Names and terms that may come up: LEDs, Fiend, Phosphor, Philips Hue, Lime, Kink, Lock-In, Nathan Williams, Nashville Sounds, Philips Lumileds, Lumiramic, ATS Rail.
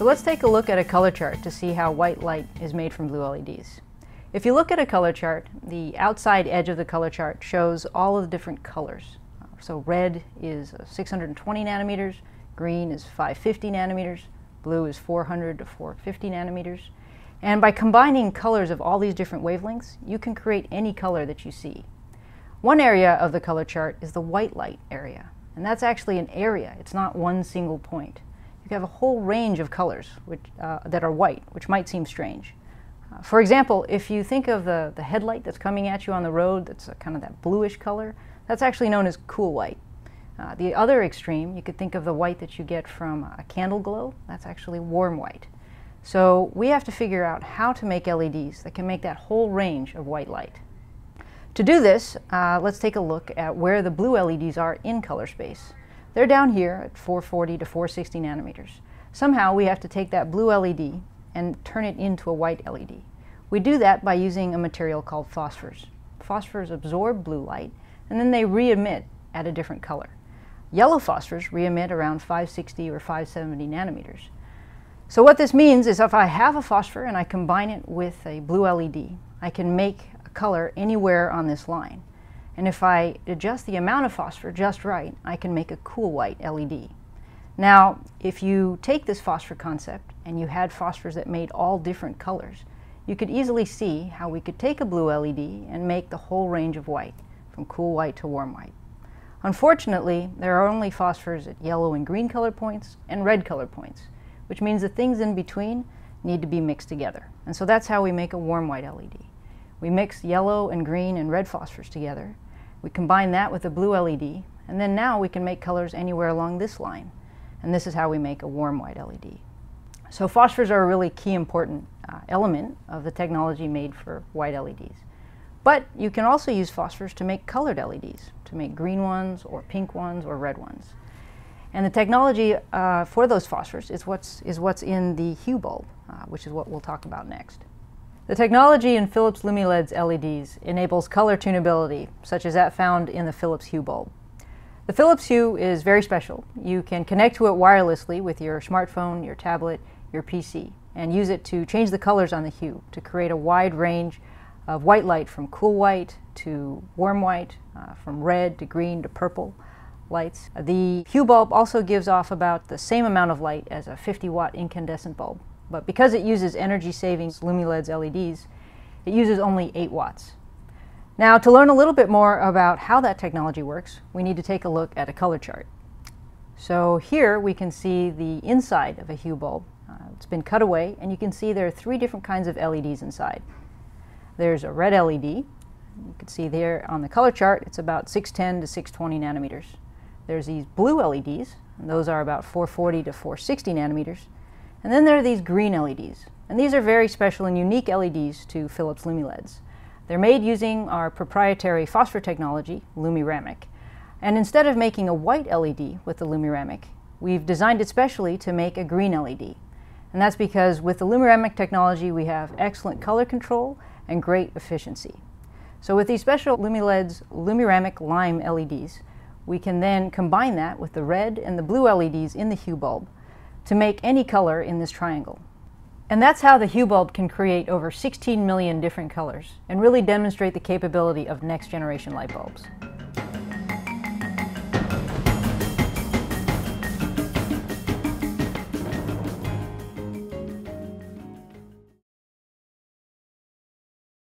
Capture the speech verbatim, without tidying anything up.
So let's take a look at a color chart to see how white light is made from blue L E Ds. If you look at a color chart, the outside edge of the color chart shows all of the different colors. So red is six hundred twenty nanometers, green is five hundred fifty nanometers, blue is four hundred to four hundred fifty nanometers. And by combining colors of all these different wavelengths, you can create any color that you see. One area of the color chart is the white light area, and that's actually an area. It's not one single point. You can have a whole range of colors which, uh, that are white, which might seem strange. Uh, for example, if you think of the, the headlight that's coming at you on the road, that's a, kind of that bluish color, that's actually known as cool white. Uh, the other extreme, you could think of the white that you get from a candle glow, that's actually warm white. So we have to figure out how to make L E Ds that can make that whole range of white light. To do this, uh, let's take a look at where the blue L E Ds are in color space. They're down here at four forty to four sixty nanometers. Somehow we have to take that blue L E D and turn it into a white L E D. We do that by using a material called phosphors. Phosphors absorb blue light and then they re-emit at a different color. Yellow phosphors re-emit around five sixty or five seventy nanometers. So what this means is if I have a phosphor and I combine it with a blue L E D, I can make a color anywhere on this line. And if I adjust the amount of phosphor just right, I can make a cool white L E D. Now, if you take this phosphor concept and you had phosphors that made all different colors, you could easily see how we could take a blue L E D and make the whole range of white, from cool white to warm white. Unfortunately, there are only phosphors at yellow and green color points and red color points, which means the things in between need to be mixed together. And so that's how we make a warm white L E D. We mix yellow and green and red phosphors together. We combine that with a blue L E D, and then now we can make colors anywhere along this line. And this is how we make a warm white L E D. So phosphors are a really key important uh, element of the technology made for white L E Ds. But you can also use phosphors to make colored L E Ds, to make green ones or pink ones or red ones. And the technology uh, for those phosphors is what's, is what's in the Hue bulb, uh, which is what we'll talk about next. The technology in Philips Lumileds L E Ds enables color tunability, such as that found in the Philips Hue bulb. The Philips Hue is very special. You can connect to it wirelessly with your smartphone, your tablet, your P C, and use it to change the colors on the Hue to create a wide range of white light, from cool white to warm white, uh, from red to green to purple lights. The Hue bulb also gives off about the same amount of light as a fifty watt incandescent bulb, but because it uses energy saving Lumileds L E Ds, it uses only eight watts. Now, to learn a little bit more about how that technology works, we need to take a look at a color chart. So here we can see the inside of a Hue bulb. Uh, it's been cut away and you can see there are three different kinds of L E Ds inside. There's a red L E D. You can see there on the color chart it's about six ten to six twenty nanometers. There's these blue L E Ds, and those are about four forty to four sixty nanometers. And then there are these green L E Ds, and these are very special and unique L E Ds to Philips Lumileds. They're made using our proprietary phosphor technology, Lumiramic. And instead of making a white L E D with the Lumiramic, we've designed it specially to make a green L E D. And that's because with the Lumiramic technology we have excellent color control and great efficiency. So with these special Lumileds Lumiramic Lime L E Ds, we can then combine that with the red and the blue L E Ds in the Hue bulb to make any color in this triangle. And that's how the Hue bulb can create over sixteen million different colors and really demonstrate the capability of next generation light bulbs.